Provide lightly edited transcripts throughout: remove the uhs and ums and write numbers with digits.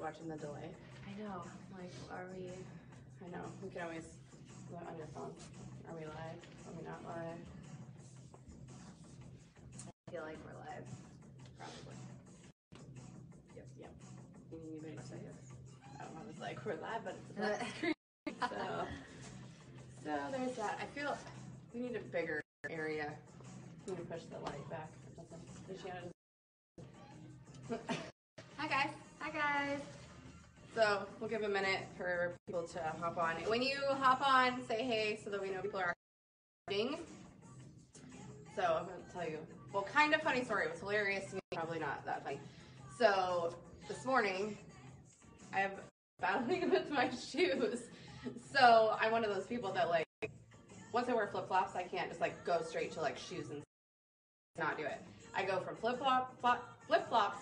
like watching the delay. I know. Like, are we? I know. We can always go on your phone. Are we live? Are we not live? I feel like we're live. Probably. Yep. Yep. Anybody else say yes? I don't know. It's like we're live, but it's a black screen. So there's that. I feel we need a bigger area. We need to push the light back or something. Did she Hi guys. So we'll give a minute for people to hop on. When you hop on, say hey so that we know people are watching. So I'm going to tell you, well, kind of funny story. It was hilarious to me, probably not that funny. So this morning, I'm battling with my shoes. So I'm one of those people that, like, once I wear flip-flops, I can't just, like, go straight to, like, shoes and not do it. I go from flip-flops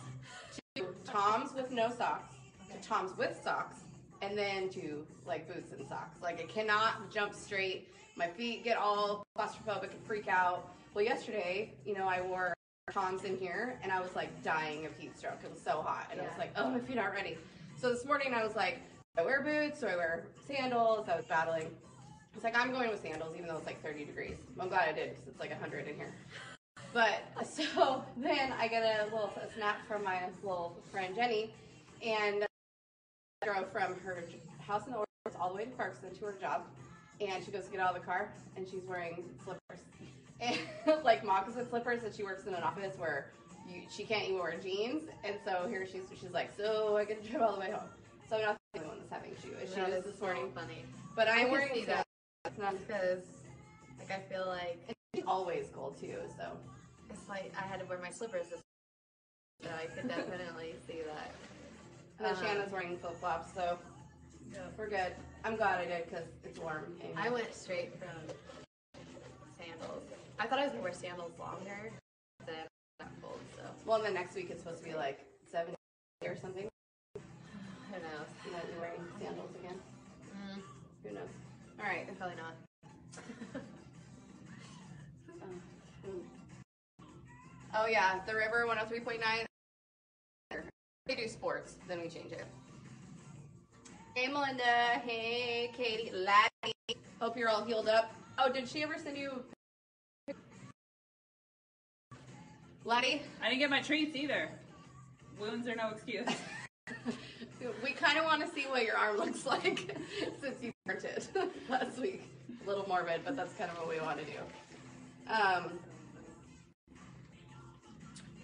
to Toms with no socks, to Toms with socks, and then to, like, boots and socks. Like, I cannot jump straight. My feet get all claustrophobic and freak out. Well, yesterday, you know, I wore Toms in here, and I was, like, dying of heat stroke. It was so hot, and I was like, oh, my feet aren't ready. So this morning, I was like, I wear boots, so I wear sandals. I was battling. It's like, I'm going with sandals, even though it's like 30 degrees. I'm glad I did, because it's like 100 in here. But so then I get a snap from my little friend Jenny, and I drove from her house in Oregon all the way to Clarkson to her job, and she goes to get out of the car, and she's wearing slippers, and like moccasin slippers, and she works in an office where she can't even wear jeans, and so here she's like, so I get to drive all the way home. So I'm not the only one that's having shoe issues this morning. Funny. But I'm wearing that. It's not because, like, I feel like it's always cold too. So it's like I had to wear my slippers this morning, so I could definitely see that. And then Shanna's wearing flip flops, so we're good. I'm glad I did because it's warm. And I went straight from sandals. I thought I was gonna wear sandals longer, but then I got cold. So well, and then next week it's supposed to be like 70 or something. Who knows? You might be wearing sandals again. Mm. Who knows? All right, probably not. Oh yeah, the river 103.9. They do sports, then we change it. Hey Melinda, hey Katie, Laddie. Hope you're all healed up. Oh, did she ever send you? Laddie? I didn't get my treats either. Wounds are no excuse. We kind of want to see what your arm looks like since you started last week. A little morbid, but that's kind of what we want to do.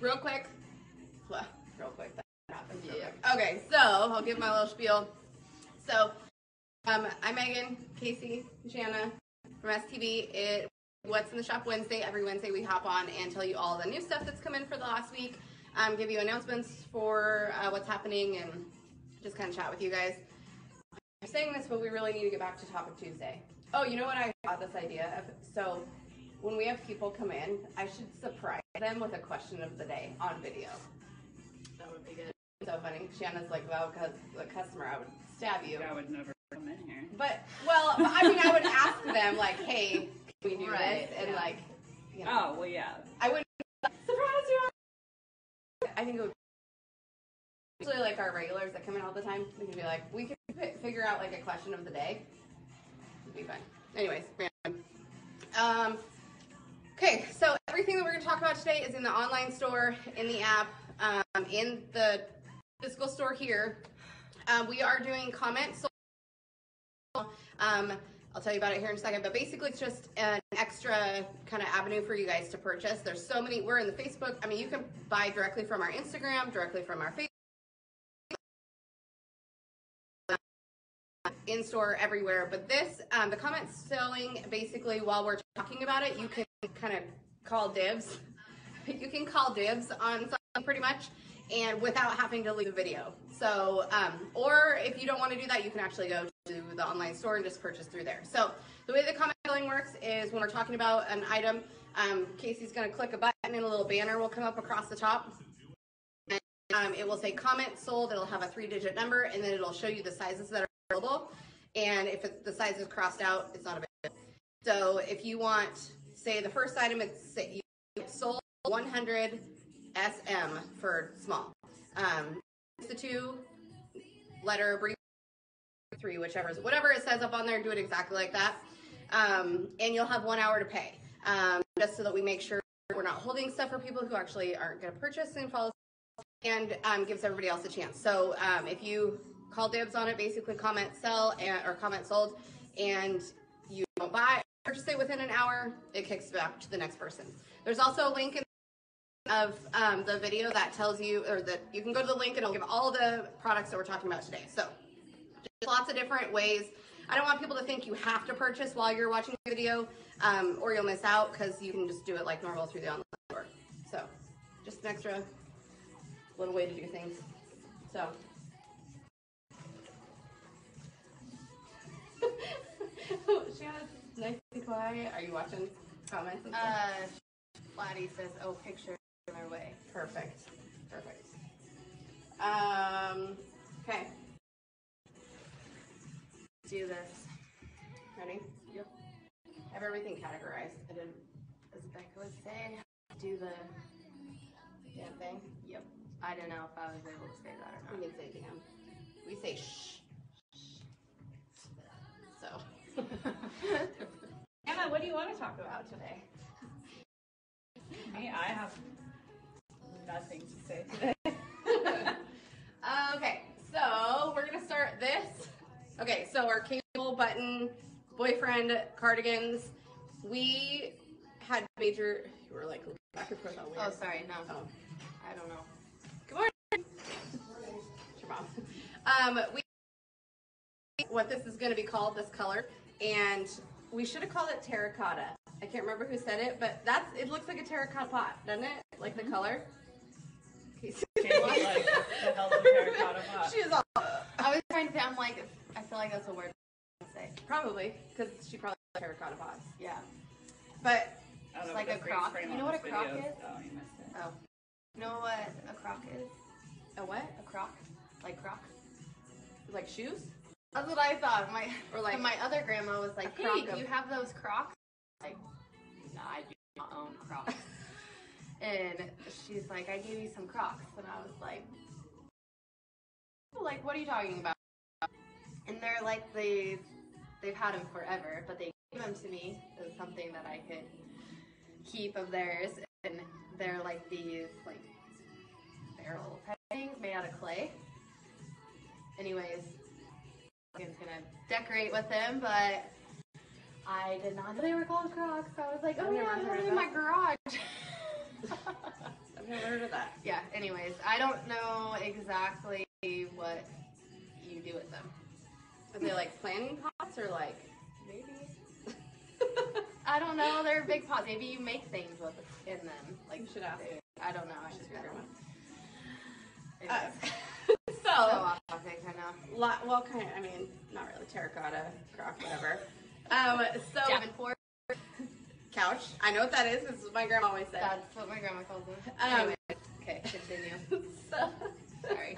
Real quick, that happens real quick. Okay, so I'll give my little spiel. So, I'm Megan, Casey, Jana from STV. What's in the Shop Wednesday. Every Wednesday we hop on and tell you all the new stuff that's come in for the last week. Give you announcements for what's happening and just kind of chat with you guys. I'm saying this, but we really need to get back to Topic Tuesday. Oh, you know what I got this idea of? So when we have people come in, I should surprise them with a question of the day on video. That would be good. So funny. Shanna's like, well, because the customer, I would stab you. I would never come in here. But, well, I mean, I would ask them, like, hey, can we do this? And, like, you know. Oh, well, yeah. I would surprise you. I think it would be usually like our regulars that come in all the time. We can be like, we can figure out like a question of the day. It'd be fun. Anyways, random. Okay, so everything that we're going to talk about today is in the online store, in the app, in the physical store here. We are doing comments. I'll tell you about it here in a second, but basically it's just an extra kind of avenue for you guys to purchase. There's so many, we're in the Facebook, I mean, you can buy directly from our Instagram, directly from our Facebook, in-store, everywhere. But this, the comment selling, basically while we're talking about it, you can kind of call dibs. You can call dibs on something pretty much and without having to leave the video. So, or if you don't want to do that, you can actually go to the online store and just purchase through there. So the way the comment selling works is when we're talking about an item, Casey's going to click a button and a little banner will come up across the top. And, it will say comment sold. It'll have a 3-digit number and then it'll show you the sizes that are available. And if it's, the size is crossed out, it's not available. So if you want, say the first item, it's sold 100 SM for small. It's the two letter, abbreviation, three, whatever it says up on there, do it exactly like that. And you'll have 1 hour to pay, just so that we make sure we're not holding stuff for people who actually aren't going to purchase and follow, and gives everybody else a chance. So if you call dibs on it, basically comment sell or comment sold, and you don't buy, purchase it within an hour, it kicks back to the next person. There's also a link in of the video that tells you, or that you can go to the link and it'll give all the products that we're talking about today. So just lots of different ways. I don't want people to think you have to purchase while you're watching the video, or you'll miss out, because you can just do it like normal through the online store. So just an extra little way to do things. So she has nice and quiet. Are you watching comments? Lottie says, "Oh, picture my way." Perfect. Perfect. Okay. Do this. Ready? Yep. I have everything categorized. I didn't, as Becca would say, do the damn thing. Yep. I don't know if I was able to say that or not. We didn't say damn. We say shh. So. Emma, what do you want to talk about today? Me, I have nothing to say today. Okay, so we're gonna start this. Okay, so our cable button boyfriend cardigans. We had major. You were like looking back and forth. Oh, sorry, no. Oh. I don't know. Good morning. It's your mom. We what this is gonna be called, this color, and we should have called it terracotta. I can't remember who said it, but that's, it looks like a terracotta pot, doesn't it? Like the color. Okay, so like, the hell's a terracotta pot? She is all, I was trying to think, I'm like, I feel like that's a word to say. Probably, because she probably likes terracotta pots. Yeah. But it's like a croc. You know what a croc is? Oh, you missed it. Oh. You know what a croc is? A what? A croc. Like Crocs. Like shoes? That's what I thought. My, or like, my other grandma was like, hey, do you have those Crocs? Like, no, I do not own Crocs. And she's like, I gave you some Crocs. And I was like, what are you talking about? And they're like, they've had them forever, but they gave them to me as something that I could keep of theirs. And they're like these, like, barrel type things made out of clay. Anyways, I was gonna decorate with them, but I did not know they were called Crocs. So I was like, oh yeah, I have them in my garage. I've never heard of that. Yeah, anyways, I don't know exactly what you do with them. Are they like planting pots or like, maybe? I don't know, they're big pots. Maybe you make things with in them. Like, you should ask. I don't know, I should figure it out. So kind of. Well, kind of, I mean, not really terracotta, Croc, whatever. So Davenport couch. I know what that is. This is what my grandma always said. That's what my grandma calls it. Anyway. Okay, continue. So, sorry.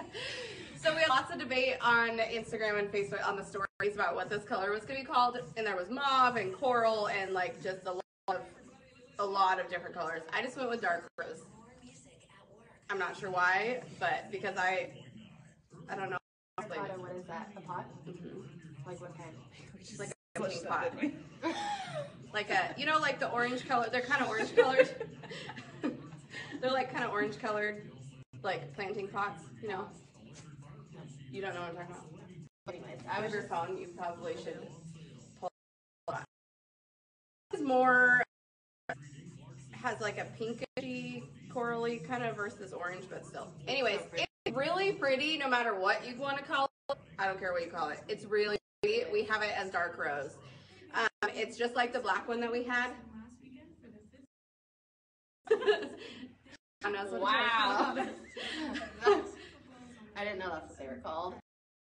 So we had lots of debate on Instagram and Facebook on the stories about what this color was going to be called, and there was mauve and coral and like just a lot of different colors. I just went with dark rose. I'm not sure why, but because I don't know. Terracotta, what is that? A pot? Mm-hmm. Like what kind? Like a pushing pot. Like a, you know, like the orange color. They're kind of orange colored. They're like kind of orange colored, like planting pots. You know. You don't know what I'm talking about. Anyways, I was your phone. You probably should pull that. This is more has like a pinkish corally kind of versus orange, but still. Anyways. Really pretty, no matter what you want to call it. I don't care what you call it. It's really pretty. We have it as dark rose. It's just like the black one that we had. Wow. I didn't know that's what they were called.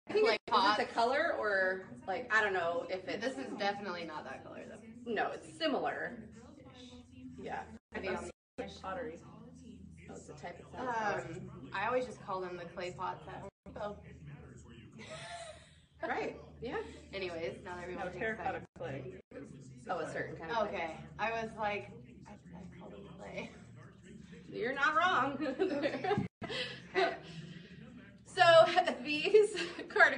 I think like is it a color or like I don't know if it. This is definitely not that color though. No, it's similar. Yeah. I think it's pottery. Oh, it's the type of I always just call them the clay pots at home. Oh. Right. Yeah. Anyways, now that everyone no terracotta clay. Oh, a certain kind of. Okay. Clay. I was like, I called them clay. You're not wrong. Okay. So these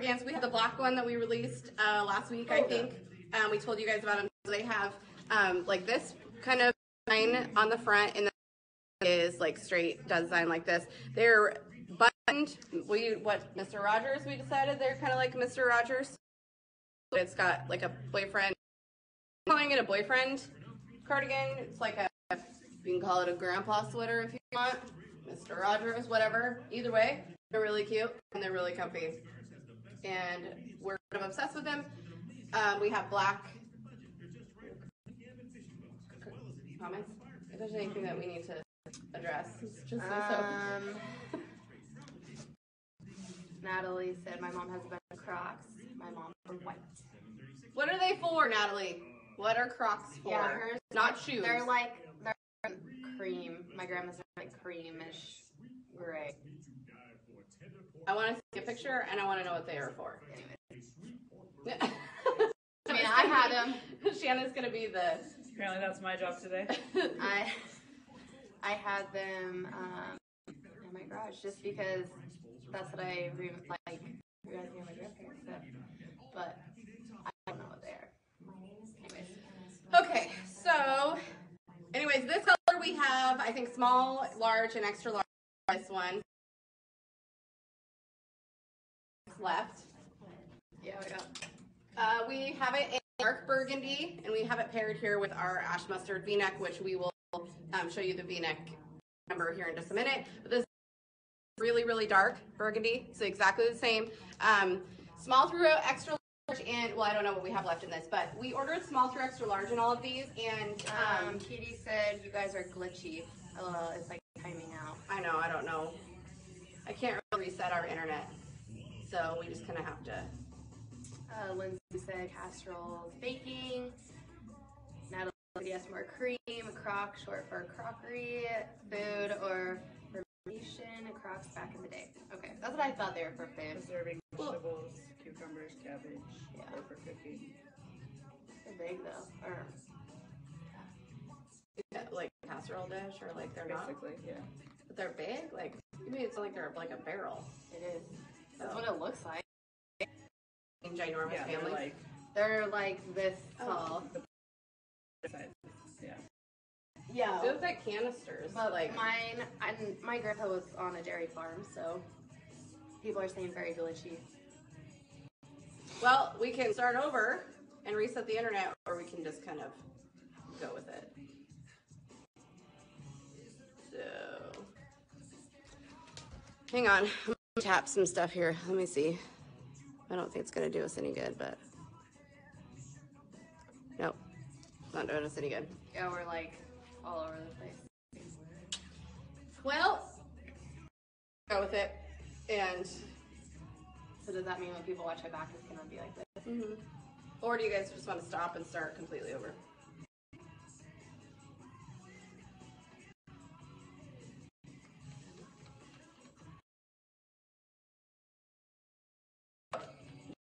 cardigans. We had the black one that we released last week, I think. We told you guys about them. They have like this kind of design on the front, and then is like straight design like this. They're buttoned. What Mr. Rogers? We decided they're kind of like Mr. Rogers. It's got like a boyfriend. I'm calling it a boyfriend cardigan. It's like a, you can call it a grandpa sweater if you want. Mr. Rogers, whatever. Either way, they're really cute and they're really comfy. And we're kind of obsessed with them. We have black. Comments? If there's anything that we need to address, it's just so. Natalie said, "My mom has a bunch of Crocs. My mom are white." What are they for, Natalie? What are Crocs for? Yeah, hers, not shoes. They're cream. My grandma's like creamish gray. I want to see a picture, and I want to know what they are for. I mean, I had them. Shanna's gonna be the. Apparently that's my job today. I had them in my garage just because that's what I like. You guys know my grandparents, but I don't know what they are. Anyways. Okay, so anyways, this color we have, I think, small, large, and extra large. This one left. Yeah, we got. We have it in dark burgundy, and we have it paired here with our ash mustard v-neck, which we will show you the v-neck number here in just a minute. But this is really, really dark burgundy. It's exactly the same. Small through extra large, and, well, I don't know what we have left in this, but we ordered small through extra large in all of these, and Katie said, "You guys are glitchy." Oh, it's like timing out. I know, I don't know. I can't really reset our internet, so we just kind of have to. Lindsay said casseroles, baking. Natalie said yes, more cream. A crock, short for crockery, food, or fermentation. A crock's back in the day. Okay, that's what I thought they were for food. Serving vegetables, cucumbers, cabbage, yeah. Or for cooking. They're big though. Or, yeah, like casserole dish, or like they're basically, not? Yeah. But they're big? Like, you mean it's like they're like a barrel. It is. So. That's what it looks like. Ginormous, yeah, family. They're like this tall. Yeah. Yeah. Those like canisters. But like mine, my grandpa was on a dairy farm, so people are saying very glitchy. Well, we can start over and reset the internet, or we can just kind of go with it. So, hang on. I'm gonna tap some stuff here. Let me see. I don't think it's going to do us any good, but nope, it's not doing us any good. Yeah, we're like all over the place. Well, go with it. And so does that mean when people watch my back, it's going to be like this? Mm-hmm. Or do you guys just want to stop and start completely over?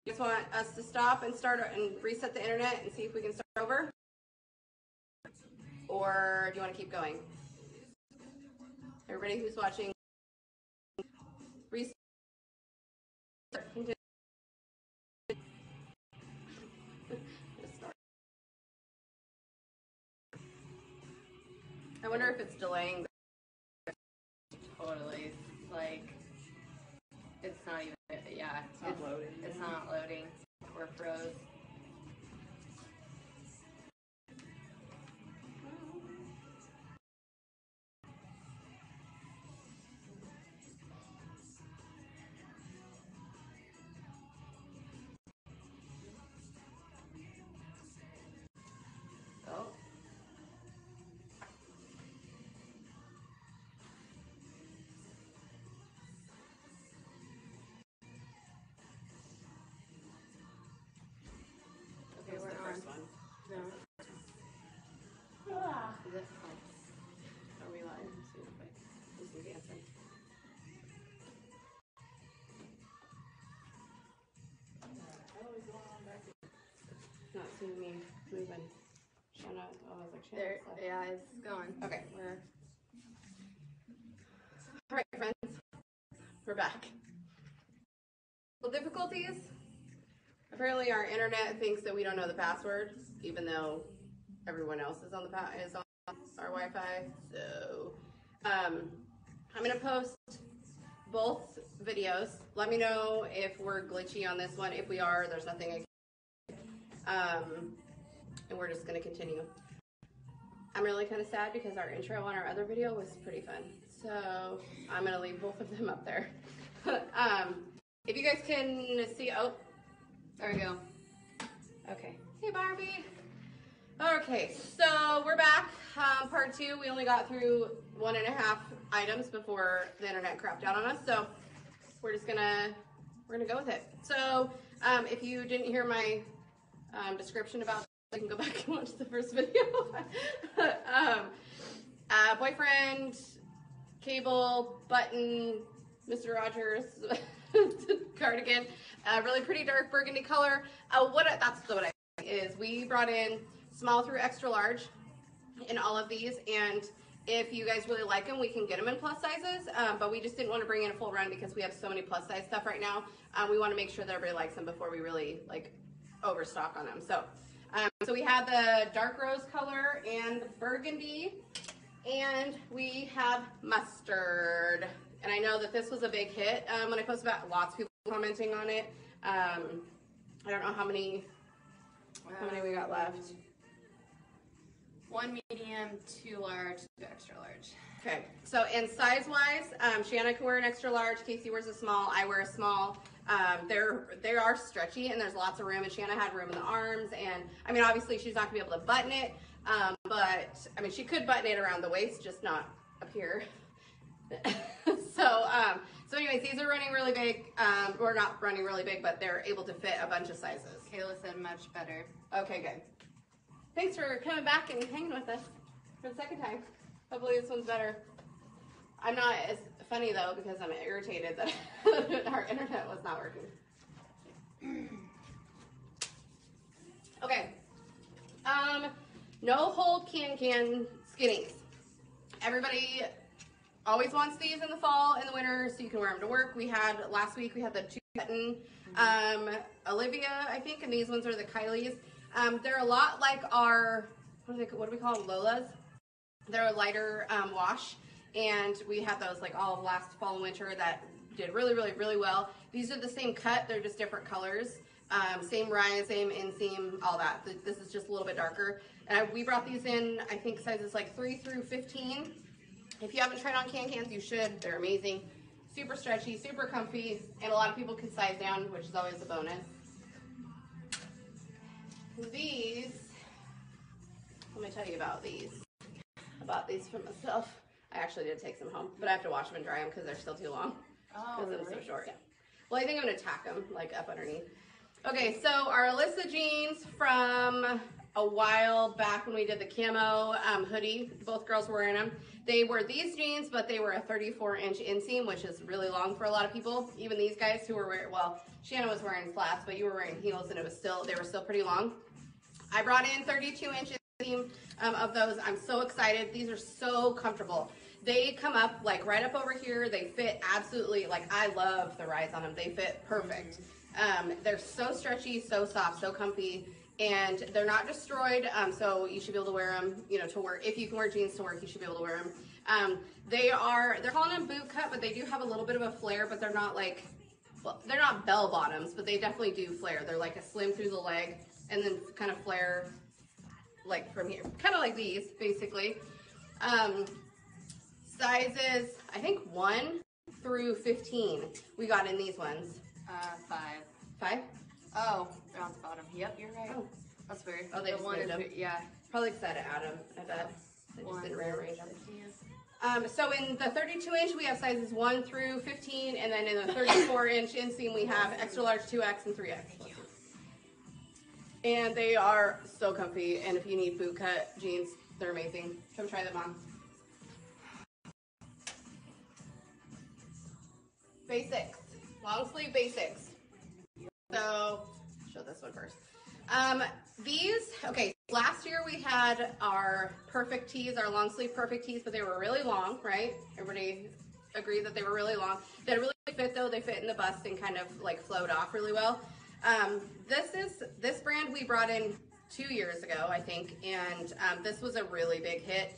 You just want us to stop and start and reset the internet and see if we can start over? Or do you want to keep going? Everybody who's watching, reset. I wonder if it's delaying. Totally. Like, it's not even. Yeah, it's not loading. It's not loading. We're froze. Not seeing me moving. Shanna, oh, I was like, Shanna. Yeah, it's gone. Okay. All right, friends. We're back. Well, difficulties? Apparently our internet thinks that we don't know the passwords, even though everyone else is on our Wi-Fi. So I'm gonna post both videos. Let me know if we're glitchy on this one. If we are, there's nothing I can do. And we're just gonna continue. I'm really kind of sad because our intro on our other video was pretty fun. So I'm gonna leave both of them up there. If you guys can see, oh, there we go. Okay, hey Barbie. Okay, so we're back, part two. We only got through 1.5 items before the internet crapped out on us. So we're just gonna, go with it. So if you didn't hear my description about that, you can go back and watch the first video. Boyfriend, cable, button, Mr. Rogers, cardigan, really pretty dark burgundy color. That's what I think is. We brought in small through extra large in all of these, and if you guys really like them, we can get them in plus sizes, but we just didn't want to bring in a full run because we have so many plus size stuff right now. We want to make sure that everybody likes them before we really like overstock on them. So so we have the dark rose color and the burgundy, and we have mustard. And I know that this was a big hit when I posted about. Lots of people commenting on it. I don't know how many we got left. 1 medium, 2 large, 2 extra large. Okay. So, and size-wise, Shanna can wear an extra large. Casey wears a small. I wear a small. They are stretchy, and there's lots of room. And Shanna had room in the arms, and I mean, obviously, she's not gonna be able to button it. But I mean, she could button it around the waist, just not up here. So anyways, these are running really big, or not running really big, but they're able to fit a bunch of sizes. Kayla said much better. Okay, good. Thanks for coming back and hanging with us for the second time. Hopefully this one's better. I'm not as funny though, because I'm irritated that our internet was not working. Okay. No hold can skinnies. Everybody always wants these in the fall and the winter so you can wear them to work. We had, last week, we had the 2 button Olivia, I think, and these ones are the Kylie's. They're a lot like our, what do we call them, Lola's? They're a lighter wash, and we had those like all of last fall and winter that did really, really, really well. These are the same cut, they're just different colors. Same rise, same inseam, all that. This is just a little bit darker. And we brought these in, I think, sizes like 3 through 15. If you haven't tried on can-cans, you should. They're amazing. Super stretchy, super comfy, and a lot of people can size down, which is always a bonus. These, let me tell you about these. I bought these for myself. I actually did take some home, but I have to wash them and dry them because they're still too long. Oh, because I'm so short. Yeah. Well, I think I'm going to tack them, like, up underneath. Okay, so our Alyssa jeans from a while back when we did the camo hoodie, both girls were wearing them. They were these jeans, but they were a 34-inch inseam, which is really long for a lot of people. Even these guys who were wearing, well, Shanna was wearing flats, but you were wearing heels, and it was still, they were still pretty long. I brought in 32-inch inseam of those. I'm so excited. These are so comfortable. They come up like right up over here. They fit absolutely, like, I love the rise on them. They fit perfect. They're so stretchy, so soft, so comfy. And they're not destroyed, so you should be able to wear them, you know, to work. If you can wear jeans to work, you should be able to wear them. They're calling them boot cut, but they do have a little bit of a flare, but they're not like, well, they're not bell bottoms, but they definitely do flare. They're like a slim through the leg and then kind of flare like from here, kind of like these, basically. Sizes, I think 1 through 15, we got in these ones. 5. 5? Oh, they're on the bottom. Yep, you're right. Oh. That's weird. Oh, they the just moved them. Yeah. Probably excited at them. I bet. They just didn't rearrange them. So in the 32-inch, we have sizes 1 through 15, and then in the 34-inch inseam, we have extra large, 2X, and 3X. Thank you. And they are so comfy, and if you need boot cut jeans, they're amazing. Come try them on. Basics. Long sleeve basics. So, show this one first. These, okay, last year we had our perfect tees, our long sleeve perfect tees, but they were really long, right? Everybody agreed that they were really long. They really fit though, they fit in the bust and kind of like flowed off really well. This brand we brought in 2 years ago, I think, and this was a really big hit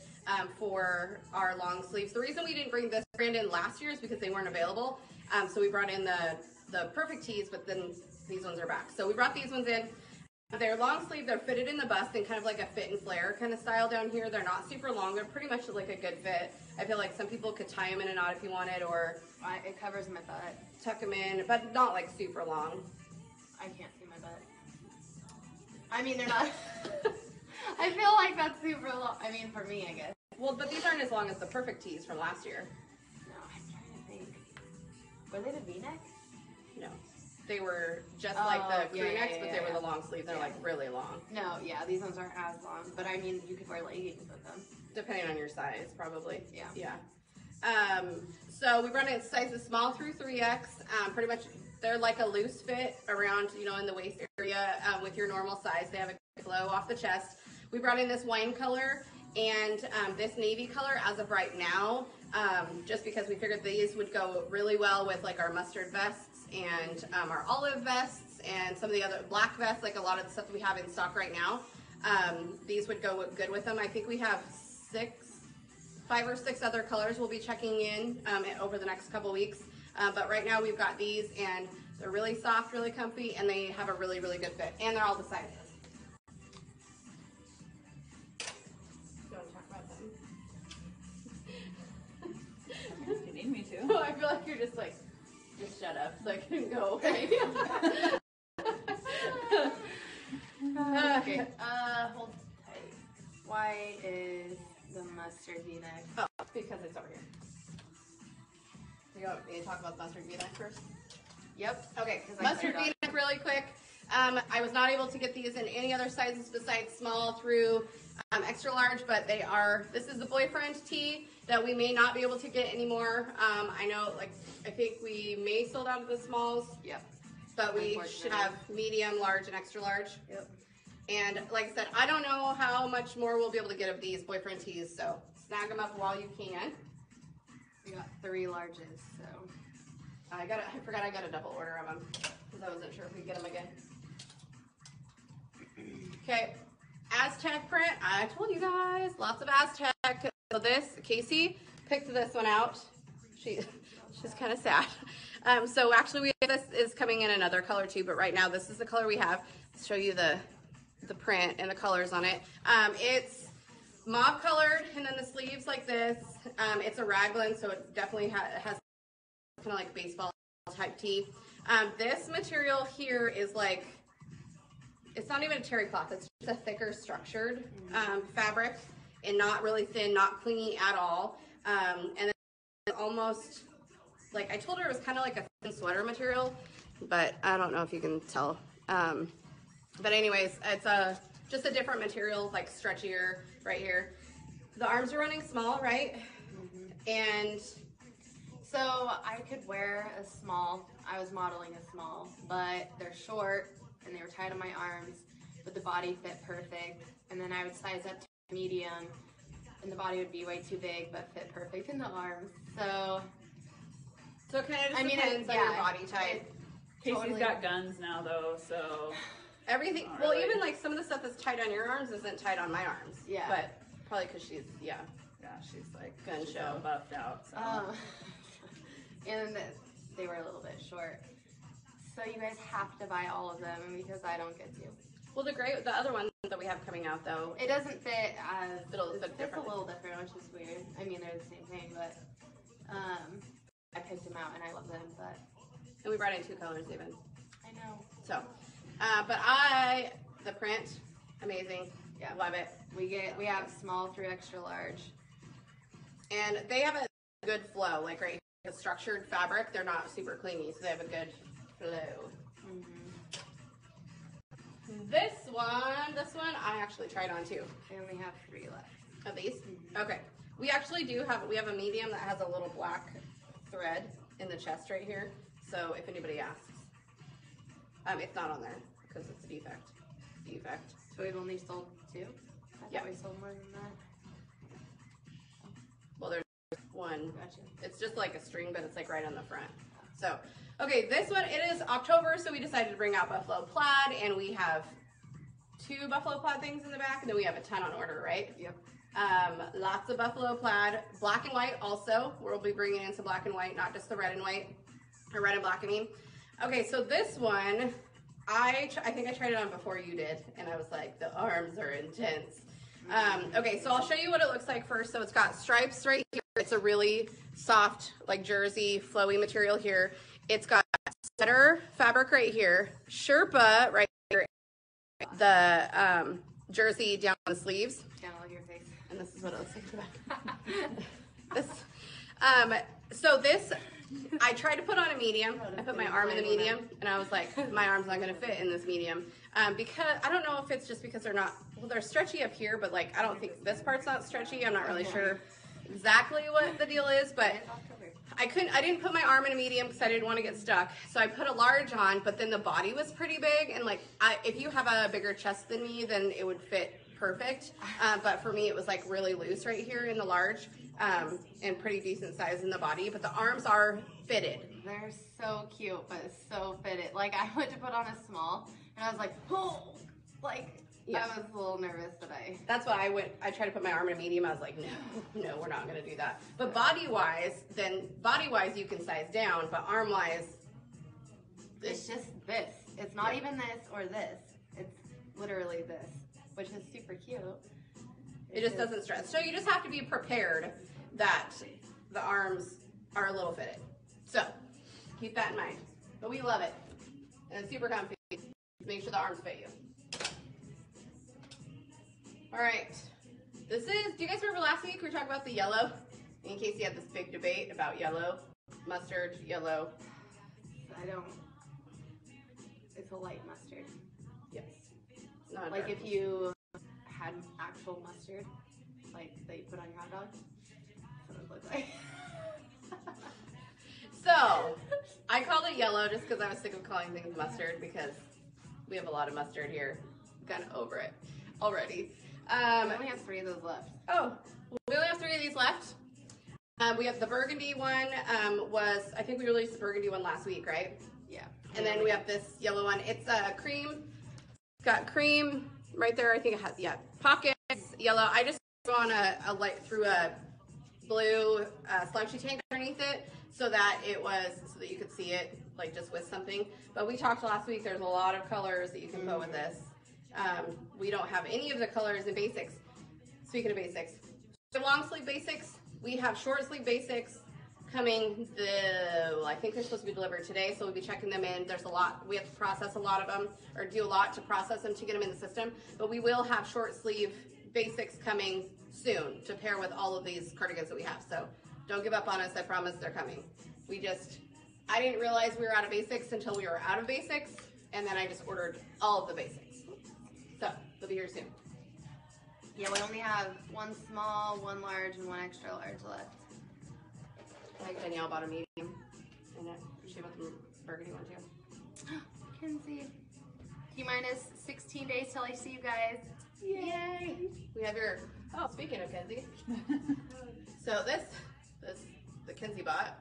for our long sleeves. The reason we didn't bring this brand in last year is because they weren't available. So we brought in the perfect tees, but then these ones are back. So we brought these ones in. They're long sleeve, they're fitted in the bust and kind of like a fit and flare kind of style down here. They're not super long, they're pretty much like a good fit. I feel like some people could tie them in a knot if you wanted, or it covers my butt. Tuck them in, but not like super long. I can't see my butt. I mean, they're not, I feel like that's super long. I mean, for me, I guess. Well, but these aren't as long as the perfect tees from last year. No, I'm trying to think. Were they the V-neck? No. They were just like the crew necks, but they were the long sleeves. They're like really long. No, yeah, these ones aren't as long, but I mean, you could wear leggings with them. Depending on your size, probably. Yeah. Yeah. So we run it sizes small through 3X. Pretty much, they're like a loose fit around, you know, in the waist area with your normal size. They have a glow off the chest. We brought in this wine color and this navy color as of right now, just because we figured these would go really well with like our mustard vests and our olive vests and some of the other black vests, like a lot of the stuff that we have in stock right now. These would go good with them. I think we have five or six other colors we'll be checking in over the next couple weeks. But right now we've got these and they're really soft, really comfy, and they have a really, really good fit. And they're all the sizes. I feel like you're just like, just shut up so I can go away. Okay. Hold tight. Why is the mustard V-neck? Oh, because it's over here. You want me to talk about mustard V-neck first? Yep. Okay. Mustard V-neck really quick. I was not able to get these in any other sizes besides small through extra large, but they are, this is the boyfriend tee that we may not be able to get anymore. I know, like, I think we may sold out of the smalls. Yep. But we should have medium, large, and extra large. Yep. And like I said, I don't know how much more we'll be able to get of these boyfriend tees, so snag them up while you can. We got 3 larges, so. I forgot I got a double order of them, because I wasn't sure if we'd get them again. Okay, Aztec print. I told you guys, lots of Aztec. So this, Casey picked this one out. She's kind of sad. So actually, this is coming in another color too, but right now this is the color we have. I'll show you the print and the colors on it. It's mauve colored, and then the sleeves like this. It's a raglan, so it definitely has kind of like baseball type tee. This material here is like, it's not even a terry cloth, it's just a thicker structured fabric, and not really thin, not clingy at all. And then it's almost like, I told her it was kind of like a thin sweater material, but I don't know if you can tell. But anyways, it's just a different material, like stretchier right here. The arms are running small, right? And so I could wear a small, I was modeling a small, but they're short and they were tied on my arms, but the body fit perfect. And then I would size up to medium, and the body would be way too big, but fit perfect in the arms. So it kind of just depends on your body type. Casey's got guns now, though, so everything. Well, really. Even like some of the stuff that's tied on your arms isn't tied on my arms. Yeah, but probably because she's she's like gun show buffed out. So. And they were a little bit short, so you guys have to buy all of them because I don't get to. Well, the other one that we have coming out though, it doesn't fit as, it's a little different, which is weird. I mean, they're the same thing, but I picked them out and I love them, but. And we brought in 2 colors even. I know. So, but the print, amazing. Yeah, love it. We have small through extra large. And they have a good flow, like right here, the structured fabric. They're not super clingy, so they have a good flow. Mm-hmm. This one I actually tried on too. I only have 3 left. Of these? Mm-hmm. Okay. We actually we have a medium that has a little black thread in the chest right here. So if anybody asks, it's not on there because it's a defect. So we've only sold 2? I thought we sold more than that. Well, there's one. Gotcha. It's just like a string, but it's like right on the front. So, okay, this one, it is October, so we decided to bring out buffalo plaid, and we have 2 buffalo plaid things in the back, and then we have a ton on order, right? Yep. Lots of buffalo plaid, black and white also. We'll be bringing in some black and white, not just the red and white, or red and black, I mean. Okay, so this one, I think I tried it on before you did, and I was like, the arms are intense. Okay, so I'll show you what it looks like first. So it's got stripes right here. It's a really soft, like jersey, flowy material here. It's got sweater fabric right here, Sherpa right here, the jersey down on the sleeves. Down on your face. And this is what it looks like in the back. So this, I tried to put on a medium. I put my arm in the medium, and I was like, my arm's not going to fit in this medium. Because I don't know if it's just because they're not, well, they're stretchy up here, but like, I don't think this part's not stretchy. I'm not really sure exactly what the deal is, but I didn't put my arm in a medium because I didn't want to get stuck. So I put a large on, but then the body was pretty big. And like, if you have a bigger chest than me, then it would fit perfect. But for me, it was like really loose right here in the large, and pretty decent size in the body, but the arms are fitted. They're so cute, but so fitted. Like I went to put on a small and I was like, oh, like, yeah. I was a little nervous today. That's why I tried to put my arm in a medium. I was like, no, we're not going to do that. But body wise, you can size down, but arm wise, it's just this. It's not even this or this. It's literally this, which is super cute. It just doesn't stretch. So you just have to be prepared that the arms are a little fitted. So keep that in mind, but we love it. And it's super comfy. Make sure the arms fit you. All right, this is, do you guys remember last week we talked about the yellow? In case you had this big debate about yellow, mustard, yellow. I don't, it's a light mustard. Yes. Not like if you had actual mustard, like that you put on your hot dog, that's what it looked like. So, I called it yellow just because I was sick of calling things mustard because we have a lot of mustard here. I'm kind of over it already. We only have 3 of those left. Oh, we only have 3 of these left. We have the burgundy one, I think we released the burgundy one last week, right? Yeah. And then we have this yellow one. It's a cream. It's got cream right there. I think it has, yeah, pockets, yellow. I just threw on a light through a blue slouchy tank underneath it so that you could see it, like just with something. But we talked last week, there's a lot of colors that you can go with this. We don't have any of the colors in basics. Speaking of basics, the long sleeve basics, we have short sleeve basics coming. I think they're supposed to be delivered today, so we'll be checking them in. There's a lot, we have to process a lot of them, or do a lot to process them to get them in the system, but we will have short sleeve basics coming soon to pair with all of these cardigans that we have. So don't give up on us, I promise they're coming. I didn't realize we were out of basics until we were out of basics, and then I just ordered all of the basics. So, they'll be here soon. Yeah, we only have 1 small, 1 large, and 1 extra large left. I think Danielle bought a medium. And she bought the burgundy one too. Kenzie. T-minus 16 days till I see you guys. Yay! We have your, oh, speaking of Kenzie. So this, the Kenzie bought.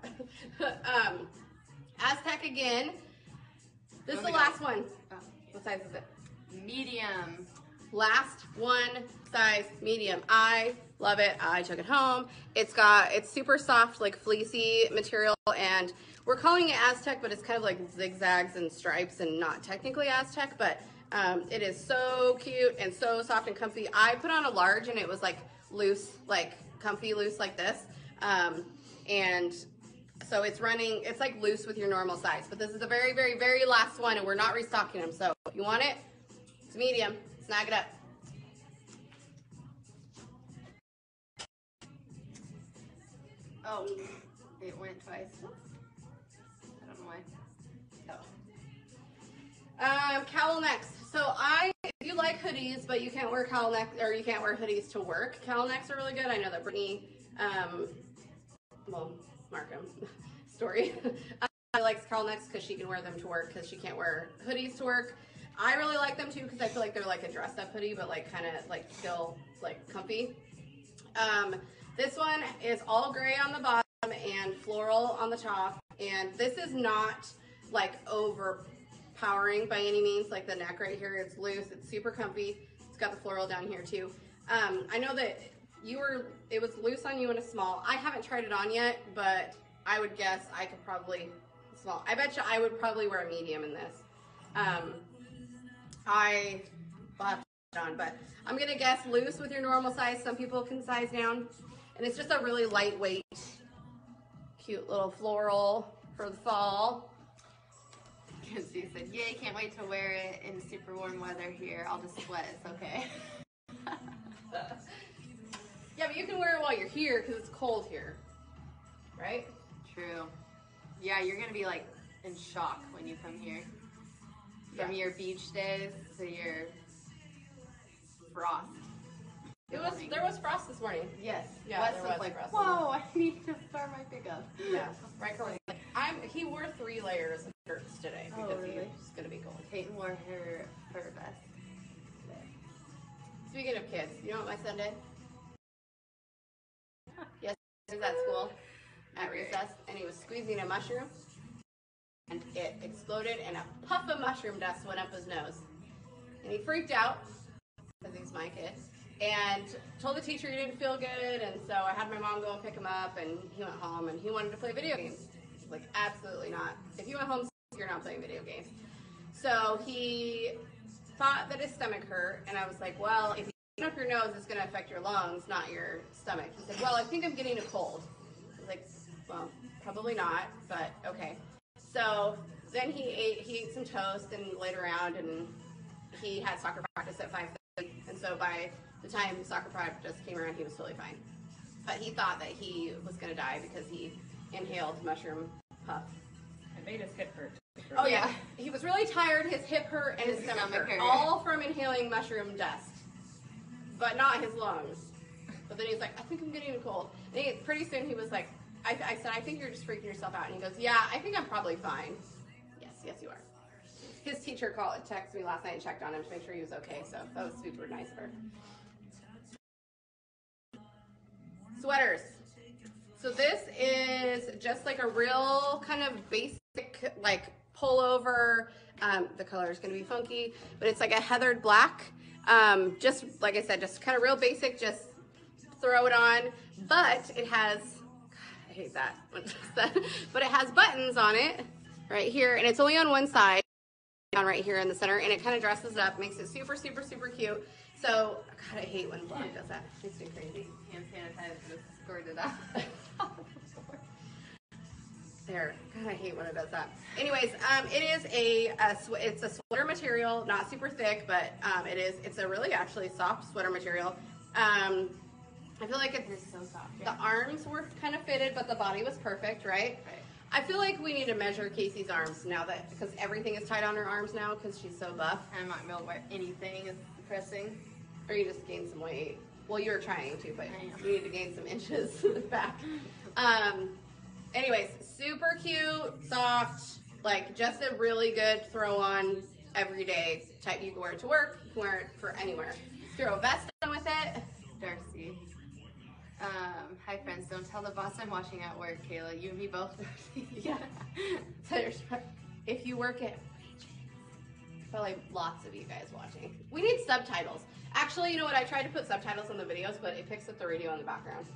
Aztec again. This is the last one. Oh. What size is it? Medium. Last one, size medium. I love it. I took it home. It's super soft, like fleecy material, and we're calling it Aztec, but it's kind of like zigzags and stripes and not technically Aztec, but it is so cute and so soft and comfy. I put on a large and it was like loose, like comfy loose like this. And so it's like loose with your normal size, but this is the very, very, very last one and we're not restocking them. So if you want it, it's medium. Snag it up. Oh, it went twice. I don't know why. Oh. Cowl necks. So if you like hoodies, but you can't wear cowl necks, or you can't wear hoodies to work, cowl necks are really good. I know that Brittany, well, Markham, story. She likes cowl necks because she can wear them to work because she can't wear hoodies to work. I really like them too because I feel like they're like a dressed up hoodie, but like kind of like still like comfy. This one is all gray on the bottom and floral on the top. and this is not like overpowering by any means. Like the neck right here is loose, it's super comfy. It's got the floral down here too. I know that it was loose on you in a small. I haven't tried it on yet, but I would guess I could probably small. I bet you I would probably wear a medium in this. I will have to put it on, but I'm gonna guess loose with your normal size. Some people can size down, and it's just a really lightweight, cute little floral for the fall. She said, "Yay! Can't wait to wear it in super warm weather here. I'll just sweat. It's okay." Yeah, but you can wear it while you're here because it's cold here, right? True. Yeah, you're gonna be like in shock when you come here. From your beach days to your frost. There was frost this morning. Yes. Yeah. Wes was like, frost. Whoa! I need to start my pickup. Yeah. Riker was like, he wore 3 layers of shirts today because he's gonna be cold. Kate wore her vest today. Speaking of kids, you know what my son did? Yes, he was at school at recess, and he was squeezing a mushroom, and it exploded, and a puff of mushroom dust went up his nose, and he freaked out because he's my kid. And told the teacher he didn't feel good, and so I had my mom go and pick him up, and he went home, and he wanted to play video games. Like, absolutely not. If you went home, you're not playing video games. So he thought that his stomach hurt, and I was like, well, if you open up your nose, it's going to affect your lungs, not your stomach. He said, well, I think I'm getting a cold. I was like, well, probably not, but okay. So then he ate some toast and laid around, and he had soccer practice at 5:30, and so by the time soccer practice came around, he was totally fine. But he thought that he was going to die because he inhaled mushroom puff. It made his hip hurt. Oh, yeah. He was really tired. His hip hurt and his stomach hurt. All from inhaling mushroom dust, but not his lungs. But then he's like, I think I'm getting a cold. And pretty soon he was like, I said, I think you're just freaking yourself out. And he goes, yeah, I think I'm probably fine. Yes, yes, you are. His teacher called and texted me last night and checked on him to make sure he was okay. So that was super nice of her. Sweaters. So this is just like a real kind of basic, like pullover. The color is going to be funky, but it's like a heathered black. Just like I said, just kind of real basic, just throw it on. But it has, God, I hate that one, but it has buttons on it right here. And it's only on one side, down right here in the center. And it kind of dresses it up, makes it super, super, super cute. So, God, I hate when blonde does that. It makes me crazy. Hand sanitizer just squirted out. There. God, I hate when it does that. Anyways, it is a sweater material, not super thick, but it's a really actually soft sweater material. I feel like it's so soft. Yeah. The arms were kind of fitted, but the body was perfect, right? Right. I feel like we need to measure Casey's arms now that because everything is tied on her arms now because she's so buff. I'm not gonna wear anything. It's depressing. Or you just gain some weight. Well, you're trying to, but you need to gain some inches back. Anyways, super cute, soft, like just a really good throw on everyday type. You can wear it to work, you can wear it for anywhere. Throw a vest on with it. Darcy. Hi friends, don't tell the boss I'm watching at work, Kayla. You and me both, Darcy. Yeah. If you work at probably lots of you guys watching. We need subtitles. Actually, you know what? I tried to put subtitles on the videos, but it picks up the radio in the background.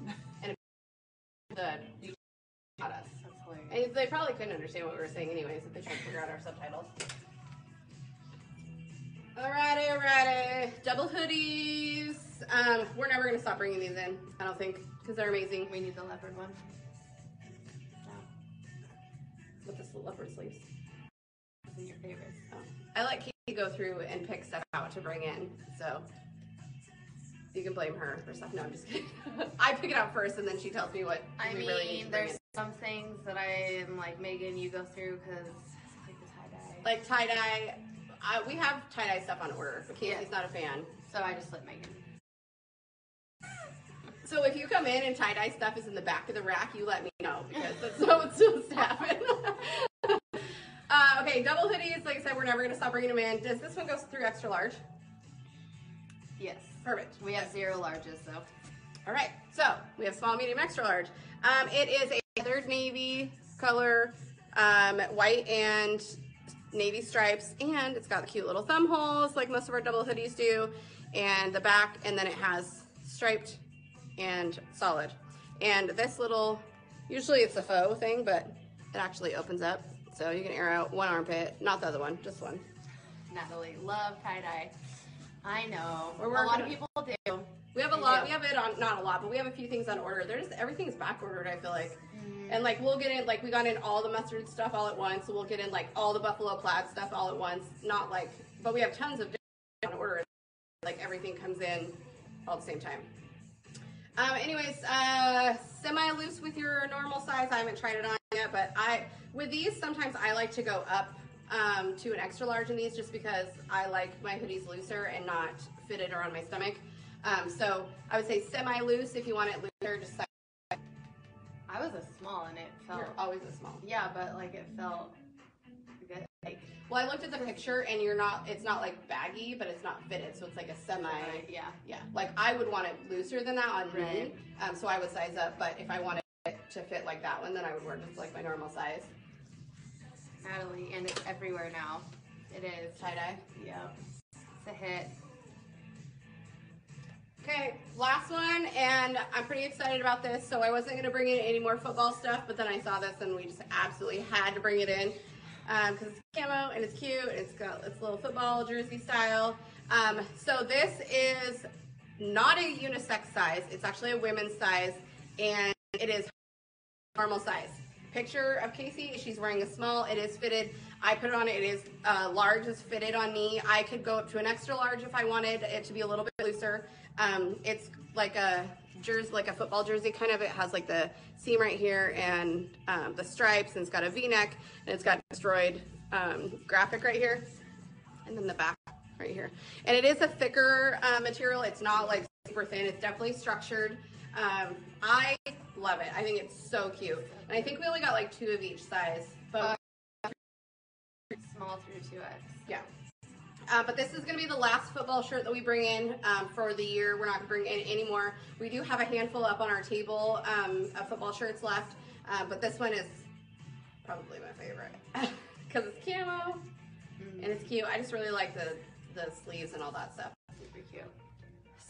And it picks up us. And they probably couldn't understand what we were saying anyways if they tried to figure out our subtitles. Alrighty, alrighty. Double hoodies. We're never going to stop bringing these in, I don't think, because they're amazing. We need the leopard one. With this leopard sleeves. This is your favorite. Oh. I let Katie go through and pick stuff out to bring in, so you can blame her for stuff. No, I'm just kidding. I pick it out first, and then she tells me what really need to bring in. Some things that I am like, Megan, you go through because like the tie-dye. Like tie-dye. We have tie-dye stuff on order, but Casey's not a fan, so I just let Megan. So if you come in and tie-dye stuff is in the back of the rack, you let me know because that's what's supposed to happen. Okay, double hoodies, like I said, we're never going to stop bringing them in. Does this one go through extra large? Yes. Perfect. We have 0 larges, though. All right, so we have small, medium, extra large. It is a heathered navy color. white and navy stripes, and it's got cute little thumb holes like most of our double hoodies do, and the back, and then it has striped and solid. And this little, usually it's a faux thing, but it actually opens up, so you can air out one armpit, not the other one, just one. Natalie, love tie-dye. I know, a lot of people do. We have a lot, we have it on, not a lot, but we have a few things on order. They're just, everything's back ordered, I feel like. And like we'll get in, like we got in all the mustard stuff all at once, so we'll get in like all the buffalo plaid stuff all at once, not like, but we have tons of different on order, like everything comes in all at the same time. Anyways, semi-loose with your normal size. I haven't tried it on yet, but with these, sometimes I like to go up to an extra large in these just because I like my hoodies looser and not fitted around my stomach. So I would say semi-loose if you want it looser, just size. I was a small and it felt... You're always a small. Yeah, but like it felt good. Like, well, I looked at the picture and you're not, it's not like baggy, but it's not fitted. So it's like a semi. Yeah. Yeah. Like I would want it looser than that on me. So I would size up, but if I wanted it to fit like that one, then I would wear just like my normal size. Natalie, and it's everywhere now. It is. Tie-dye? Yeah. It's a hit. Okay, last one, and I'm pretty excited about this. So I wasn't gonna bring in any more football stuff, but then I saw this and we just absolutely had to bring it in because it's camo and it's cute. And it's got its little football jersey style. So this is not a unisex size. It's actually a women's size, and it is normal size. Picture of Casey, she's wearing a small, it is fitted. I put it on, it is large, it's fitted on me. I could go up to an extra large if I wanted it to be a little bit looser. It's like a jersey, like a football jersey kind of. It has like the seam right here and the stripes, and it's got a V-neck, and it's got a destroyed graphic right here, and then the back right here. And it is a thicker material. It's not like super thin. It's definitely structured. I love it. I think it's so cute. And I think we only got like 2 of each size, but small through 2X. Yeah. But this is going to be the last football shirt that we bring in for the year. We're not going to bring in any more. We do have a handful up on our table of football shirts left, but this one is probably my favorite because it's camo and it's cute. I just really like the sleeves and all that stuff. Super cute.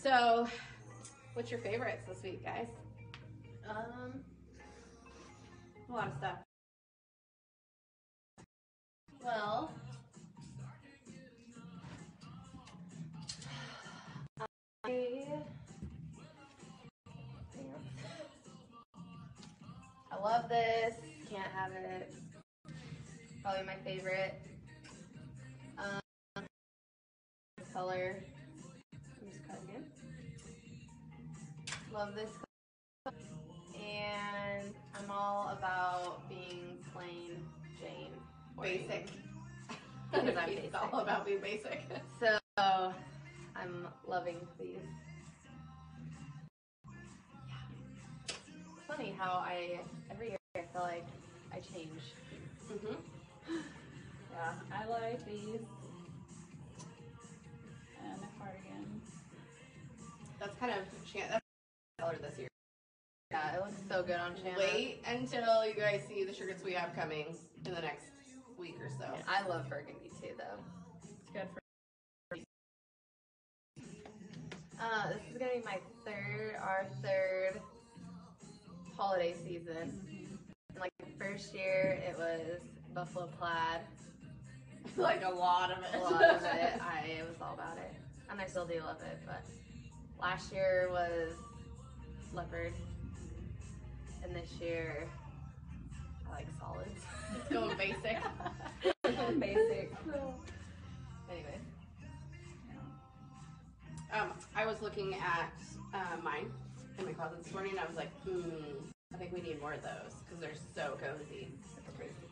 So, what's your favorites this week, guys? A lot of stuff. Well, I love this. Can't have it. Probably my favorite. This color. Let me just cut again. Love this color. And I'm all about being plain Jane. Basic. Because I'm basic. It's all about being basic. So I'm loving these. Yeah. It's funny how every year I feel like I change. Yeah, I like these. And the cardigans. That's kind of Chandler's color this year. Yeah, it looks so good on Chandler. Wait until you guys see the shirts we have coming in the next week or so. Yeah. I love burgundy too, though. It's good for. This is gonna be our third holiday season. And like the first year, it was buffalo plaid. Like a lot of it. I was all about it, and I still do love it. But last year was leopard, and this year I like solids. It's going basic. It's going basic. Anyway. I was looking at mine in my closet this morning, and I was like, I think we need more of those because they're so cozy.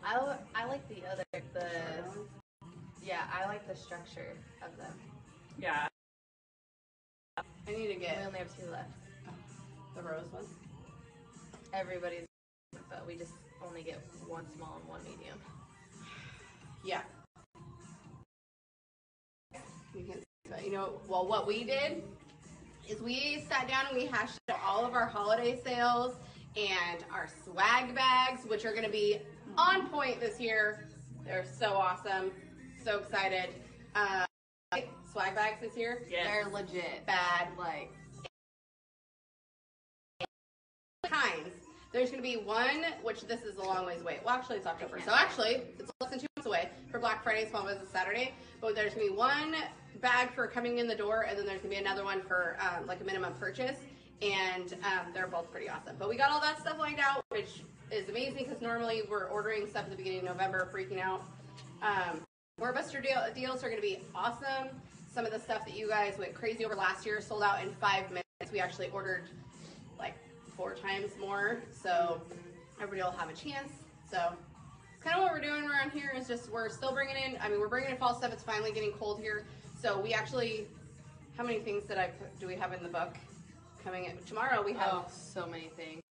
I like I like the structure of them. Yeah. I need to get. We only have 2 left. Oh, the rose ones? Everybody's, but we just only get 1 small and 1 medium. Yeah. You can. But you know, well, what we did is we sat down and we hashed out all of our holiday sales and our swag bags, which are going to be on point this year. They're so awesome. So excited. Swag bags this year. Yes. They're legit. Bad, like, kinds. There's going to be one, which this is a long ways away. Well, actually, it's October. So actually, it's less than 2 months away for Black Friday, Small Business Saturday. But there's going to be one bag for coming in the door, and then there's going to be another one for like a minimum purchase. And they're both pretty awesome. But we got all that stuff lined out, which is amazing because normally we're ordering stuff at the beginning of November, freaking out. Warbuster deals are going to be awesome. Some of the stuff that you guys went crazy over last year sold out in 5 minutes. We actually ordered like 4 times more, so everybody will have a chance. So it's kind of what we're doing around here is just we're still bringing in, I mean, we're bringing in fall stuff. It's finally getting cold here. So we actually, how many things did I put, do we have in the book coming in? Tomorrow we have so many things.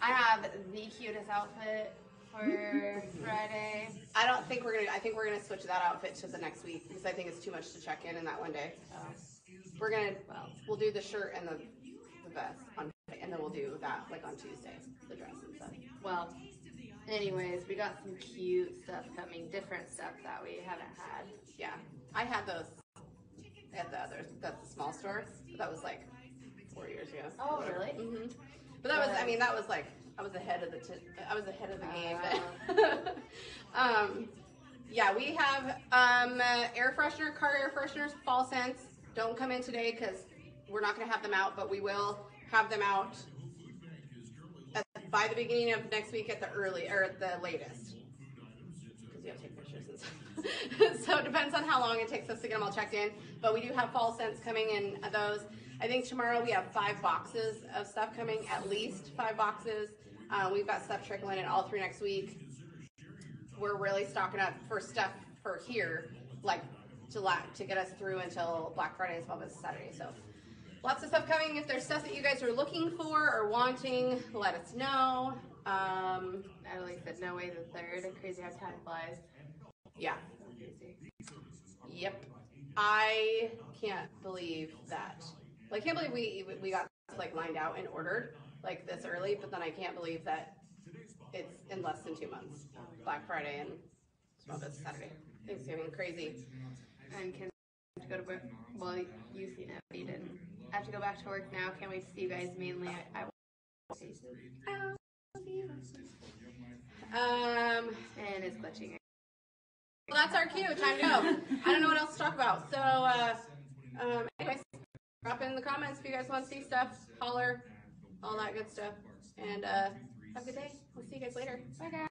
I have the cutest outfit for Friday. I don't think we're gonna, I think we're gonna switch that outfit to the next week because I think it's too much to check in that one day. We're gonna, we'll do the shirt and the vest on Friday, and then we'll do that like on Tuesday, the dress and stuff. Well, anyways, we got some cute stuff coming, different stuff that we haven't had. Yeah, I had those at the other, that's the small store, but that was like 4 years ago. Oh, really? Mm-hmm. But that was, I mean, that was like, I was ahead of the, game. Yeah, we have air freshener, car air fresheners, fall scents. Don't come in today because we're not going to have them out, but we will have them out at, by the beginning of next week at the early, or at the latest. Because you have to take pictures and stuff. So it depends on how long it takes us to get them all checked in. But we do have fall scents coming in those. I think tomorrow we have 5 boxes of stuff coming, at least 5 boxes. We've got stuff trickling in all through next week. We're really stocking up for stuff for here, like to get us through until Black Friday as well as Saturday. So lots of stuff coming. If there's stuff that you guys are looking for or wanting, let us know. Natalie said, no way the 3rd. And crazy how time flies. Yeah. Yep. I can't believe that. Like, I can't believe we got like lined out and ordered like this early, but then I can't believe that it's in less than 2 months. Black Friday and Small Business Saturday. Thanksgiving, crazy. And can I have to go to work? Well, you seen it, but you didn't. I have to go back to work now. Can't wait to see you guys mainly. I love you. And it's glitching. Well, that's our cue. Time to go. I don't know what else to talk about. So, anyways. Drop in the comments if you guys want to see stuff, holler, all that good stuff, and have a good day. We'll see you guys later. Bye, guys.